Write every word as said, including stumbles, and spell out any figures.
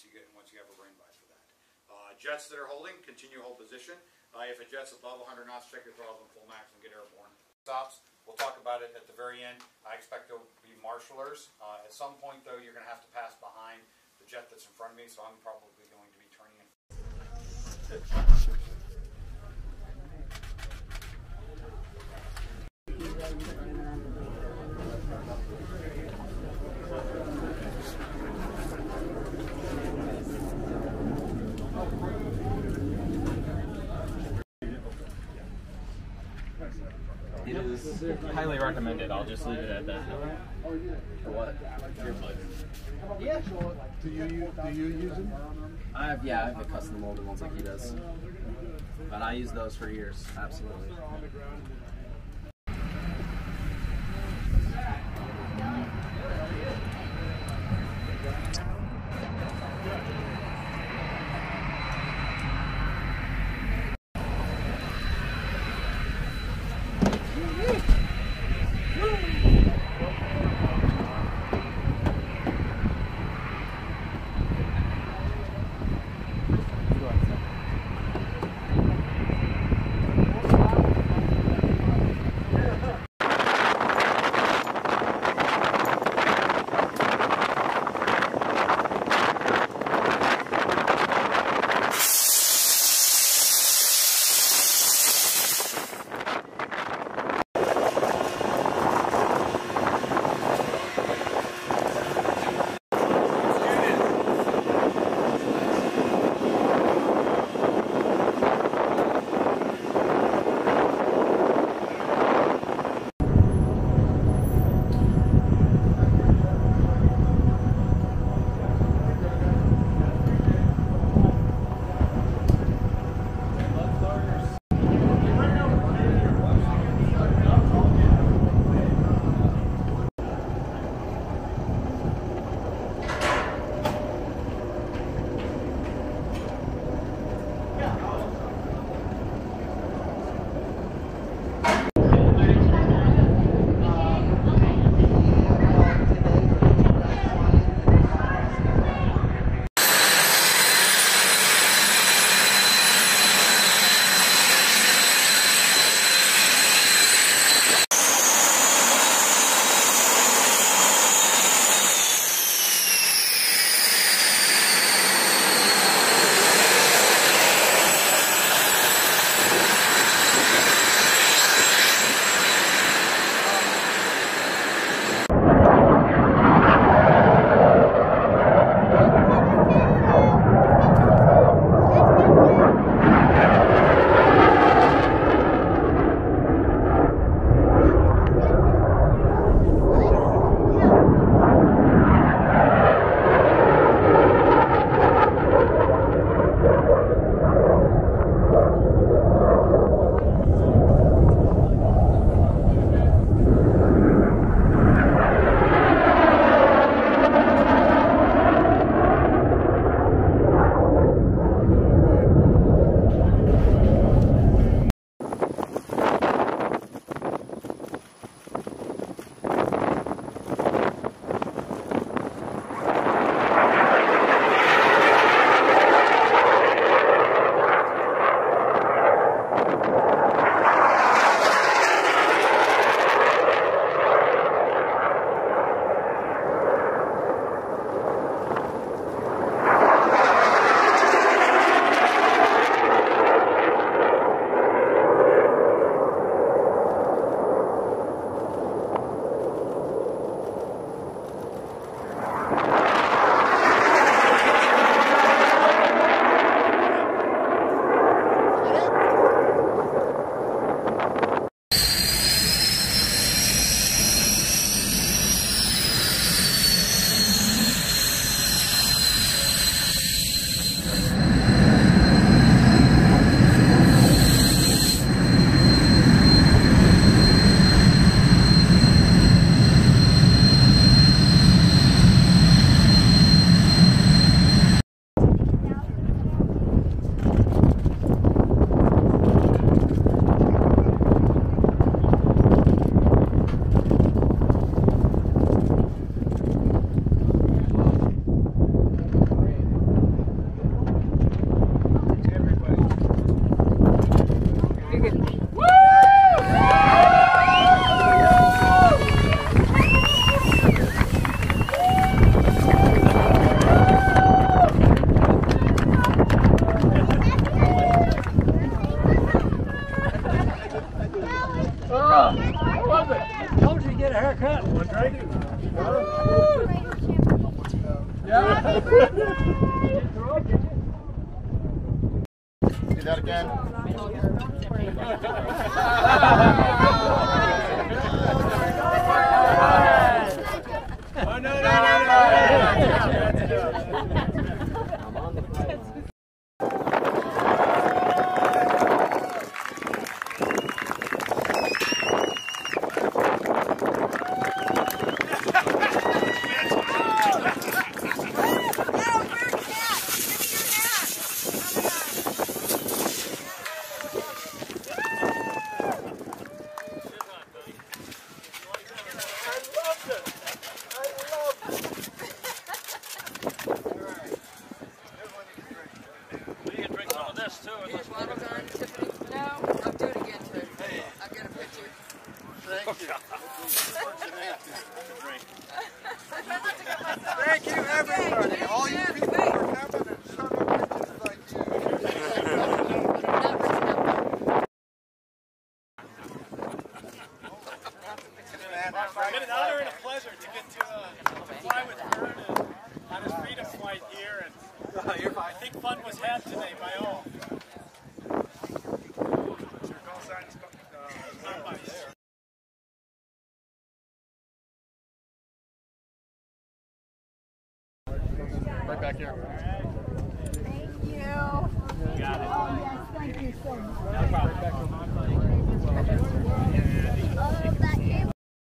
once you get once you have a brain buy for that. Uh, jets that are holding, continue hold position. Uh, if a jet's above one hundred knots, check your throttle and full max and get airborne. Stops, we'll talk about it at the very end. I expect there'll be marshalers. Uh, at some point, though, you're going to have to pass behind the jet that's in front of me, so I'm probably going to be turning in. It is highly recommended. I'll just leave it at that. For what? Earplugs. Yeah. Do you do you use them? I have yeah. I have the custom molded ones like he does, but I use those for years. Absolutely. Do that again. It's been an honor and a pleasure to get to, uh, to fly with Vern on his Freedom flight here, and I think fun was had today by all. Right back here. Thank you. You got it. Oh, yes, thank you so much. No problem.